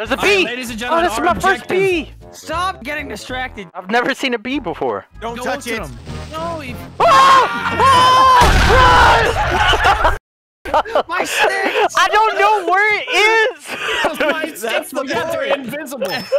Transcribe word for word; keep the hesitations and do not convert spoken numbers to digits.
There's a bee! Right, ladies and gentlemen, oh, this is my first bee! Stop getting distracted! I've never seen a bee before. Don't, Don't touch it! Him. No! He... Ah! Ah! Run! My sticks! I don't know where it is! My sticks, that's the, the better invisible!